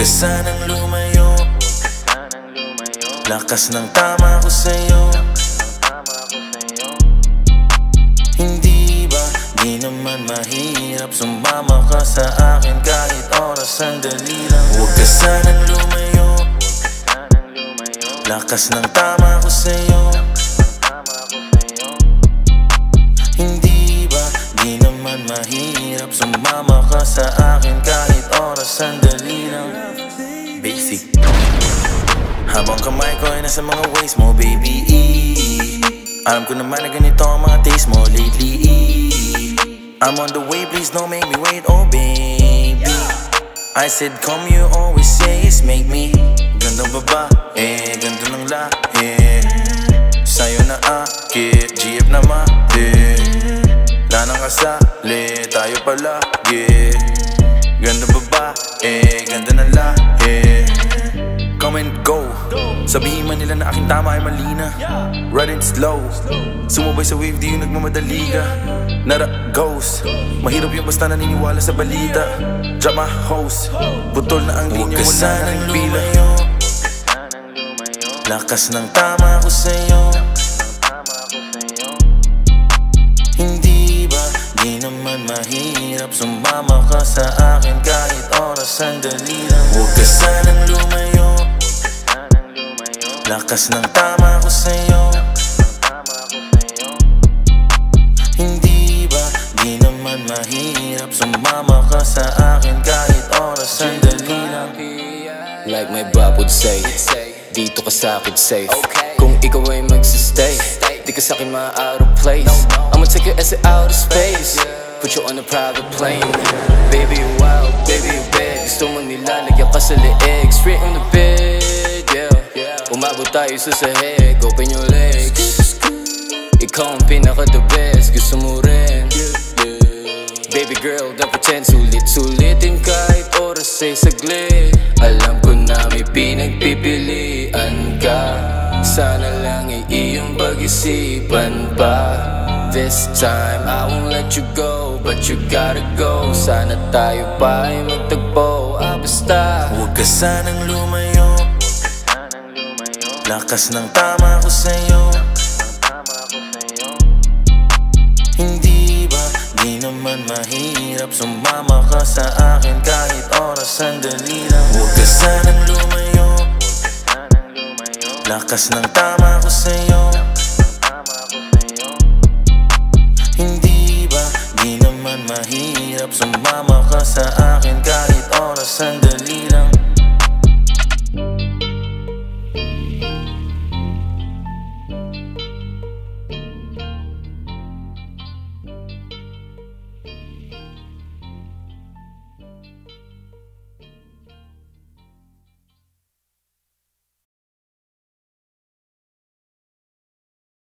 ka sanang lumayo. Lakas ng tama ko sa'yo. Hindi ba, di naman mahirap sumama ka sa akin kahit oras sandali lang. Huwag ka sanang lumayo. Lakas ng tama ko sa'yo. Hindi ba, di naman mahirap sumama ka sa akin kahit oras sandali lang. Basic. Habang kamay ko ay nasa mga ways mo, baby. Alam ko naman na ganito ang mga taste mo lately. I'm on the way, please don't make me wait, oh baby. I said come, you always say it's make me. Gandang baba, eh, ganda ng lahi. Sa'yo na akit, GF na mati. Lanang kasali, tayo palagi. Gandang baba, eh, ganda ng lahi. Come and go. Sabihin man nila na aking tama ay mali na. Riding slow, sumubay sa wave, di yung nagmamadali ka. Nara goes, mahirap yung basta naniniwala sa balita. Drama host, putol na ang linya, wala na ng pila. Lakas ng tama ko sa'yo. Hindi ba, di naman mahirap sumama ka sa akin kahit oras sandali lang. Huwag ka sanang lumayo. Lakas ng tama ko sa'yo. Hindi ba, di naman mahirap sumama ka sa akin kahit oras sandali lang. Like my bab would say, dito ka sa'kin safe. Kung ikaw ay magsistay, di ka sa'kin ma-out of place. I'ma take you as an outer space, put you on a private plane. Baby wow, baby bad, gusto mo nilalagyan ka sa leeg. Straight on the bed, umabot tayo sa sahig, open your legs. Ikaw ang pinaka the best, gusto mo rin. Baby girl, don't pretend, sulit-sulitin kahit oras ay saglit. Alam ko na may pinagpipilian ka, sana lang ay iyong pag-isipan pa. This time, I won't let you go, but you gotta go. Sana tayo pa ay magtagpo, ah basta huwag ka sanang lumayo. Lakas ng tama ko sa'yo. Hindi ba, di naman mahirap sumama ka sa akin kahit oras sandali lang. Huwag ka sanang lumayo. Lakas ng tama ko sa'yo. Hindi ba, di naman mahirap sumama ka sa akin kahit oras sandali lang.